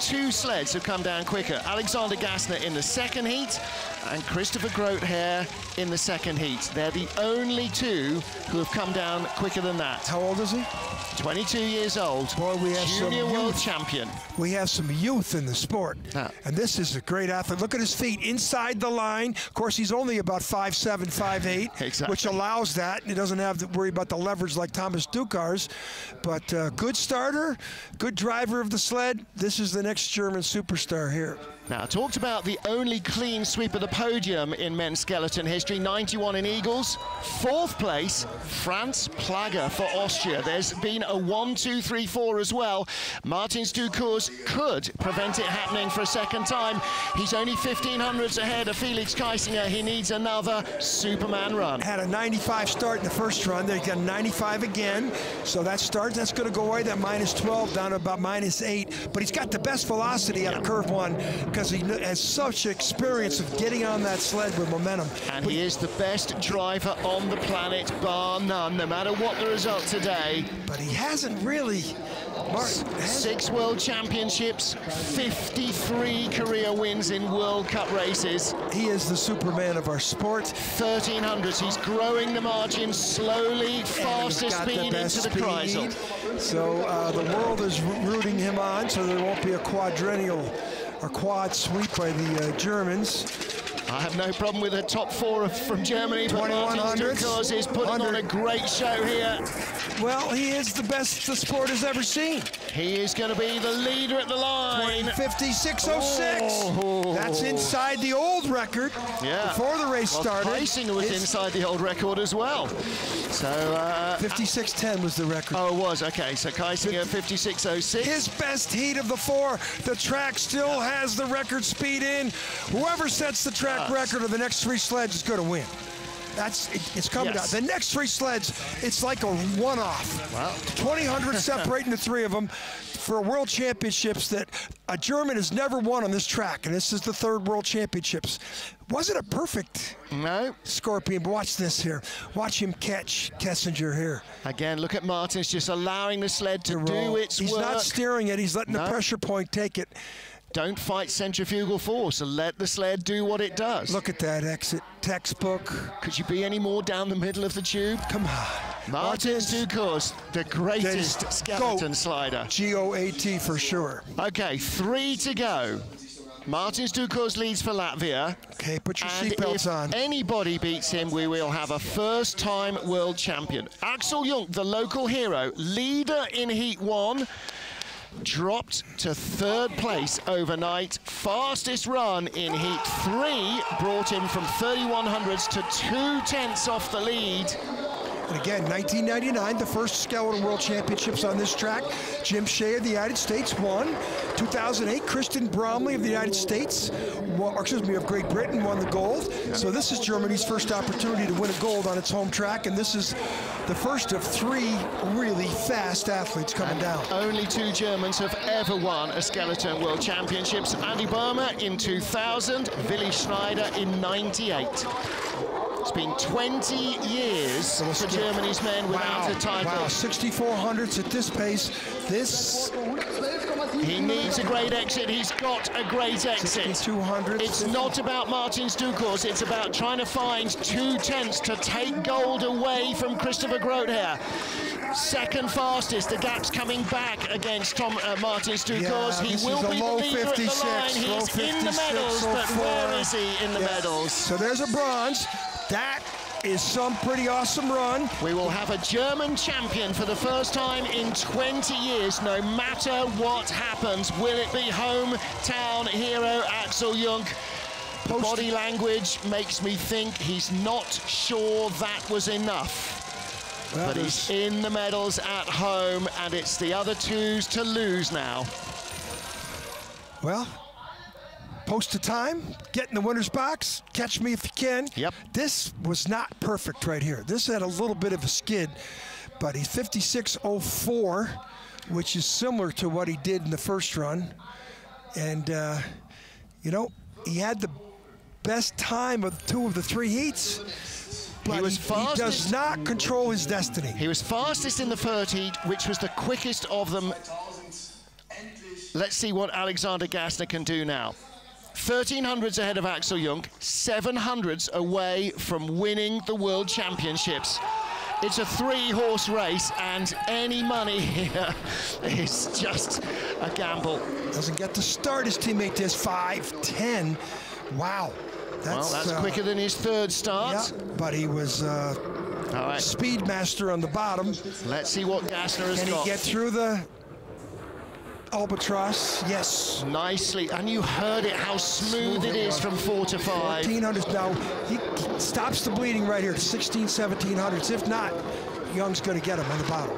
two sleds have come down quicker. Alexander Gassner in the second heat and Christoph Grotheer in the second heat. They're the only 2 who have come down quicker than that. How old is he? 22 years old. Boy, we have Junior world champion. We have some youth in the sport. Ah. And this is a great athlete. Look at his feet inside the line. Of course, he's only about 5'7", 5'8", exactly, which allows that. He doesn't have to worry about the leverage like Thomas Dukurs. But good starter, good driver of the sled. This is the next German superstar here. Now, I talked about the only clean sweep of the podium in men's skeleton history, 91 in Eagles. 4th place, Franz Plager for Austria. There's been a 1, 2, 3, 4 as well. Martins Dukurs could prevent it happening for a second time. He's only 1,500ths ahead of Felix Keisinger. He needs another Superman run. Had a 95 start in the first run. They got 95 again. So that start, that's going to go away. That minus 12 down to about minus 8. But he's got the best velocity out of curve one, because he has such experience of getting on that sled with momentum. And he is the best driver on the planet, bar none, no matter what the result today. But he hasn't really... Six World Championships, 53 career wins in World Cup races. He is the Superman of our sport. 1,300s, he's growing the margin slowly, fastest speed into the Kreisel. So the world is rooting him on, so there won't be a quadrennial or quad sweep by the Germans. I have no problem with the top 4 from Germany, but Martins Dukurs is putting on a great show here. Well, he is the best the sport has ever seen. He is going to be the leader at the line. 56.06. Oh. That's inside the old record before the race started. Keisinger was inside the old record as well. So 56.10 was the record. Oh, it was. Okay, so Keisinger 56.06. His best heat of the four. The track still has the record speed in. Whoever sets the track record of the next three sleds is going to win. That's it, it's coming down. The next three sleds, it's like a one-off. Wow. 20 hundredths separating the three of them for World Championships that a German has never won on this track, and this is the third World Championships. Wasn't a perfect scorpion, but watch this here. Watch him catch Keisinger here. Again, look at Martins just allowing the sled to do its work. He's not steering it. He's letting the pressure point take it. Don't fight centrifugal force and let the sled do what it does. Look at that exit textbook. Could you be any more down the middle of the tube? Come on. Martins Dukurs, the greatest skeleton slider. G-O-A-T for sure. Okay, three to go. Martins Dukurs leads for Latvia. Okay, put your seatbelts on. If anybody beats him, we will have a first-time world champion. Axel Jungk, the local hero, leader in Heat 1. Dropped to third place overnight. Fastest run in Heat 3 brought him from 31 hundredths to 2/10 off the lead. And again, 1999, the first Skeleton World Championships on this track. Jim Shea of the United States won. 2008, Kristan Bromley of the United States, of Great Britain, won the gold. So this is Germany's first opportunity to win a gold on its home track, and this is the first of three really fast athletes coming down. Only two Germans have ever won a Skeleton World Championships. Andy Boehmer in 2000, Willi Schneider in 98. It's been 20 years for Germany's men without a title. Wow, 64 hundredths at this pace. This... He needs a great exit. He's got a great exit. 62 hundredths. It's not about Martins Dukurs. It's about trying to find 2/10 to take gold away from Christoph Grotheer. Second fastest. The gap's coming back against Martins Dukurs. He will be the leader at the line. He's in the medals, but where is he in the medals? So there's a bronze. That is some pretty awesome run. We will have a German champion for the first time in 20 years. No matter what happens, will it be hometown hero Axel Jungk? Body language makes me think he's not sure that was enough. But he's in the medals at home, and it's the other twos to lose now. Well, post to time, get in the winner's box, catch me if you can. Yep. This was not perfect right here. This had a little bit of a skid, but he's 56.04, which is similar to what he did in the first run. And, you know, he had the best time of two of the three heats. He does not control his destiny. He was fastest in the third heat, which was the quickest of them. Let's see what Alexander Gassner can do now. 13 hundredths ahead of Axel Jungk, 7 hundredths away from winning the World Championships. It's a three-horse race, and any money here is just a gamble. Doesn't get to start his teammate this 5:10. Wow. That's quicker than his third start. Yeah, but he was speed master on the bottom. Let's see what Gassner has got. Can he get through the albatross? Yes. Nicely. And you heard it, how smooth it is from 4 to 5. 14 hundredths. Now, he stops the bleeding right here to 16, 17 hundredths. If not, Jung's going to get him on the bottom.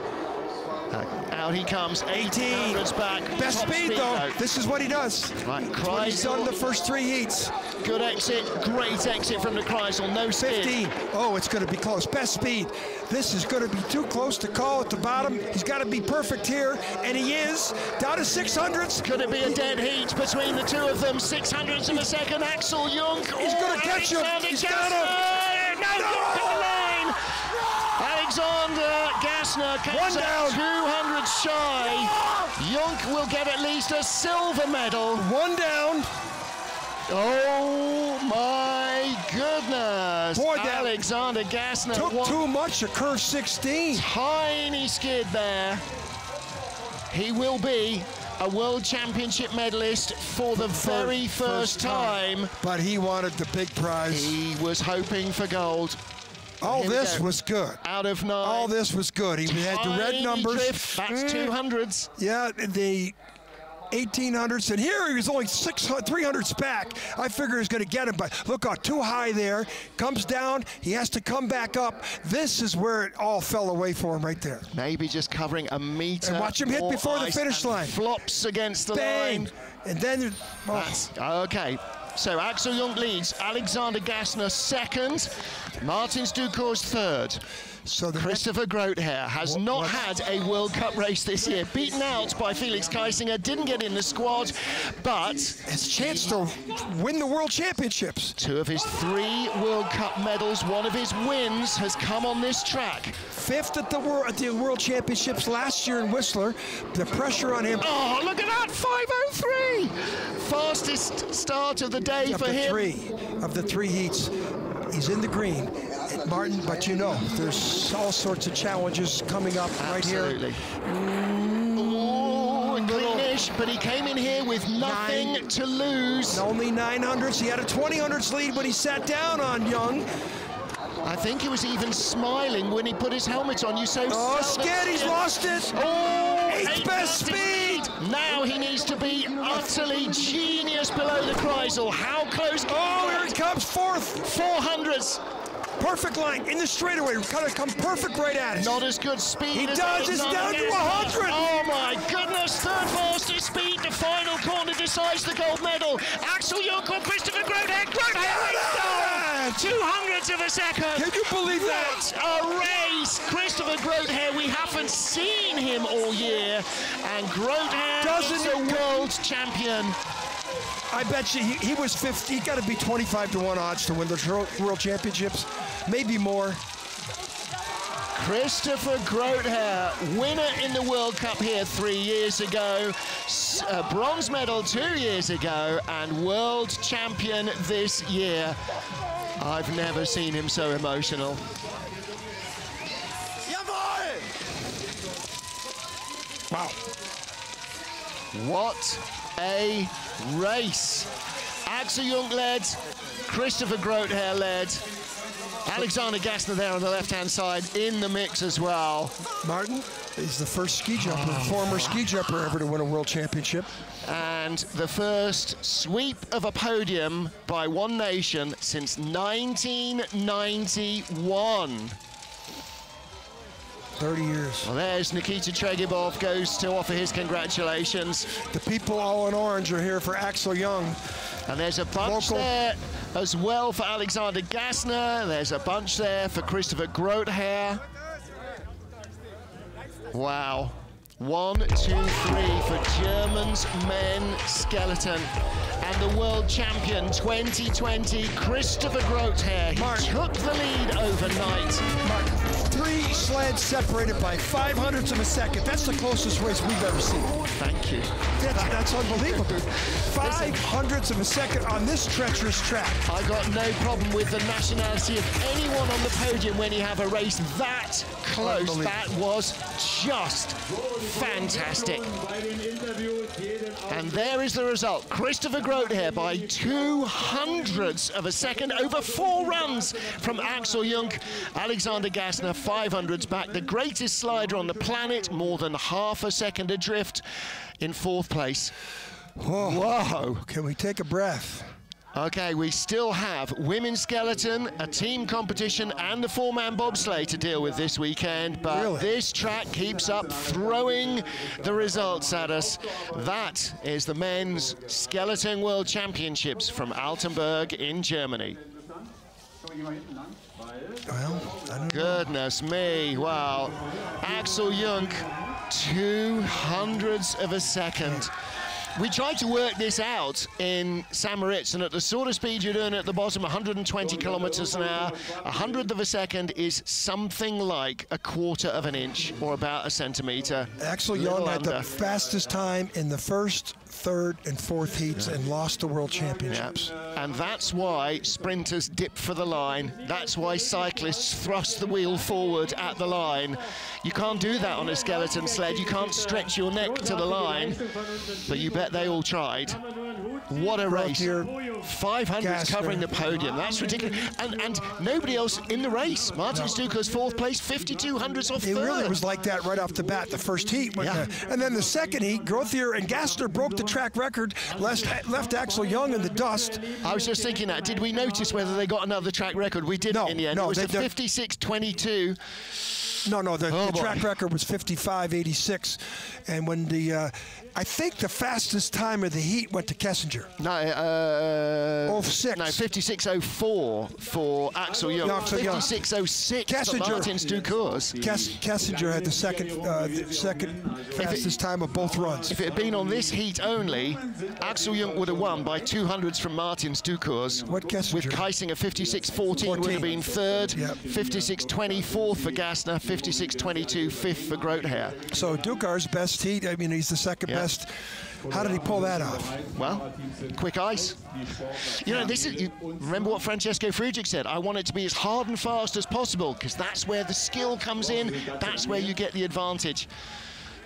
Out he comes, 18. Back. Best speed though. This is what he does. Right. Kreisel. He's done the first three heats. Good exit, great exit from the Kreisel. No speed. 15. Oh, it's going to be close. Best speed. This is going to be too close to call at the bottom. He's got to be perfect here, and he is. Down to 6 hundredths. Could it be a dead heat between the two of them? 6 hundredths of a second. Axel Jungk. He's going to catch him. He's got him. No! Alexander Gassner comes out 2 hundredths shy. Jungk will get at least a silver medal. One down. Oh my goodness. Boy, Alexander Gassner took too much, a curve 16. Tiny skid there. He will be a World Championship medalist for the very first time. But he wanted the big prize. He was hoping for gold. All this was good. Out of 9. All this was good. He had the red numbers. That's 2 hundredths. Yeah, the 1800s, and here he was only 300s back. I figure he's going to get him, but look out, too high there. Comes down, he has to come back up. This is where it all fell away for him right there. Maybe just covering a meter. And watch him hit before the finish line. Flops against the line. And then, okay. So Axel Jungk leads, Alexander Gassner second, Martins Dukurs third. So Christopher Grotheer has not had a World Cup race this year. Beaten out by Felix Keisinger, didn't get in the squad, but has chance to win the World Championships. Two of his three World Cup medals, one of his wins has come on this track. Fifth at the World Championships last year in Whistler. The pressure on him. Oh, look at that, 5:03! Fastest start of the day for him. Of the three heats, he's in the green. Martin, but you know, there's all sorts of challenges coming up. Absolutely. Right here. Ooh, cleanish, but he came in here with nothing to lose. Only 900s. He had a 2000s lead, but he sat down on Jungk. I think he was even smiling when he put his helmet on. You say, oh, scared, he's lost it. Oh, eighth best speed. Now he needs to be utterly genius below the Kreisel. How close? Oh, here he comes, fourth. 400s. Perfect line in the straightaway. We're going to come perfect right at it. Not as good speed. He does. It's down to 100. Oh my goodness! Third fastest speed. The final corner decides the gold medal. Axel Jungk or Christopher Grotheer. Grotheer, 200ths of a second. Can you believe that? What a race! Christopher Grotheer. We haven't seen him all year, and Grotheer is a world champion. I bet you he was 50. He got to be 25-to-1 odds to win the World Championships, maybe more. Christopher Grotheer, winner in the World Cup here 3 years ago, bronze medal 2 years ago, and world champion this year. I've never seen him so emotional. Wow. What a race. Axel Jungk led, Christopher Grotheer led, Alexander Gassner there on the left-hand side in the mix as well. Martin is the first ski jumper, former ski jumper ever to win a world championship. And the first sweep of a podium by one nation since 1991. 30 years. Well, there's Nikita Tregubov, goes to offer his congratulations. The people all in orange are here for Axel Jungk. And there's a bunch there as well for Alexander Gassner. There's a bunch there for Christopher Grotheer. Wow. 1, 2, 3 for Germans men skeleton. And the world champion 2020, Christopher Grotheer. He took the lead overnight. Three sleds separated by 500ths of a second. That's the closest race we've ever seen. Thank you. That's unbelievable. 500ths of a second on this treacherous track. I got no problem with the nationality of anyone on the podium when you have a race that close. That was just fantastic. And there is the result. Christopher Grotheer by 200ths of a second over 4 runs from Axel Jungk. Alexander Gassner, 500ths back, the greatest slider on the planet, more than half a second adrift in 4th place. Whoa. Whoa. Can we take a breath? Okay, we still have women's skeleton, a team competition, and the 4-man bobsleigh to deal with this weekend, but this track keeps up throwing the results at us. That is the men's skeleton world championships from Altenberg in Germany. Well, I don't know. Me. Wow. Axel Jungk, 200ths of a second. We tried to work this out in Samaritz, and at the sort of speed you're doing at the bottom, 120 kilometers an hour, 100th of a second is something like 1/4 of an inch or about 1 centimeter. Axel Jungk had the fastest time in the first, third, and 4th heats and lost the World Championships. And that's why sprinters dip for the line. That's why cyclists thrust the wheel forward at the line. You can't do that on a skeleton sled. You can't stretch your neck to the line, but you bet they all tried. What a race. 500ths covering the podium. That's ridiculous. And nobody else in the race. Martins Dukurs 4th place, 5,200ths off third. It really was like that right off the bat, the first heat. And then the second heat, Grotheer and Gassner broke the track record left Axel Jungk in the dust. I was just thinking that. Did we notice whether they got another track record? We didn't in the end. No, it was 56.22. No, no, the track record was 55.86, and when the, I think the fastest time of the heat went to Keisinger. No, 06. No, 56.04 for Axel Jungk. 56.06 for Martins Dukurs. Keisinger had the second fastest time of both runs. If it had been on this heat only, Axel Jungk would have won by 200s from Martins Dukurs. What Keisinger? With Keisinger, 56.14 would have been third, 56.24 for Gassner, 56.22 fifth for Grotheer. So Dukurs' best heat, I mean, he's the second best. How did he pull that off? Well, quick ice. You know, this is, you remember what Francesco Frugic said, I want it to be as hard and fast as possible, because that's where the skill comes in, that's where you get the advantage.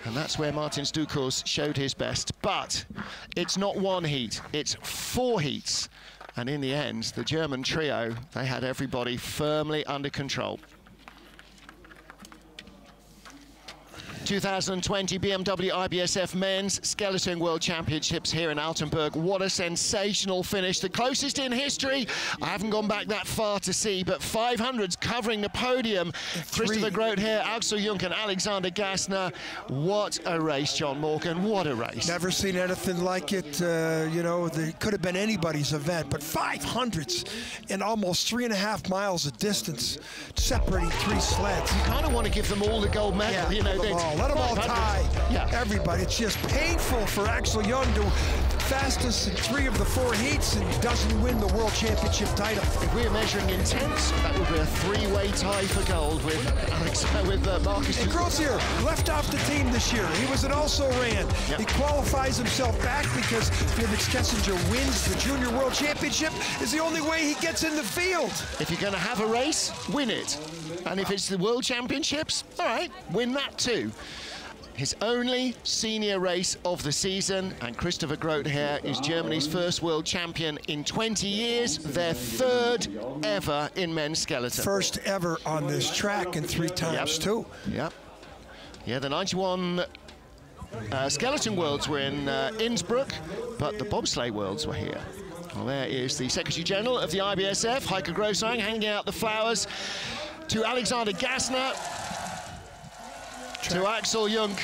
And that's where Martins Dukurs showed his best. But it's not one heat, it's four heats. And in the end, the German trio, they had everybody firmly under control. 2020 BMW IBSF Men's Skeleton World Championships here in Altenberg. What a sensational finish. The closest in history. I haven't gone back that far to see, but 500s covering the podium. Christoph Grotheer, Axel Jungk and Alexander Gassner. What a race, John Morgan. What a race. Never seen anything like it. You know, it could have been anybody's event, but 500s in almost 3.5 miles of distance, separating three sleds. You kind of want to give them all the gold medal. Yeah, you know, let them all tie. Yeah. Everybody. It's just painful for Axel Jungk to fastest in 3 of the 4 heats and doesn't win the World Championship title. If we're measuring intents, that would be a three-way tie for gold with Marcus. And Grotheer left off the team this year. He was an also-ran. Yep. He qualifies himself back because Felix Keisinger wins the Junior World Championship is the only way he gets in the field. If you're going to have a race, win it. And if it's the World Championships, all right, win that too. His only senior race of the season, and Christoph Grotheer is Germany's first world champion in 20 years, their third ever in men's skeleton. First ever on this track, and 3 times too. Yep. Yeah, the 91 skeleton worlds were in Innsbruck, but the bobsleigh worlds were here. Well, there is the Secretary General of the IBSF, Heike Grossang, hanging out the flowers to Alexander Gassner, to Axel Jungk,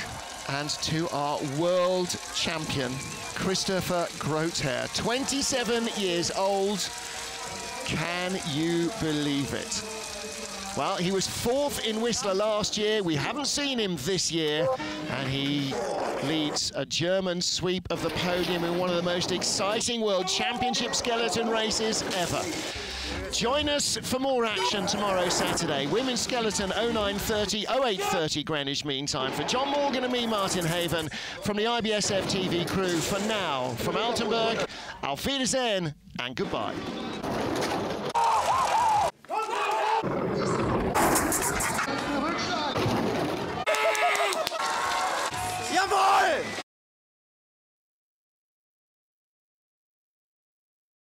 and to our world champion, Christoph Grotheer. 27 years old. Can you believe it? Well, he was 4th in Whistler last year. We haven't seen him this year. And he leads a German sweep of the podium in one of the most exciting World Championship skeleton races ever. Join us for more action tomorrow, Saturday. Women's Skeleton, 09:30, 08:30 Greenwich Mean Time. For John Morgan and me, Martin Haven, from the IBSF TV crew, for now, from Altenberg, auf Wiedersehen and goodbye.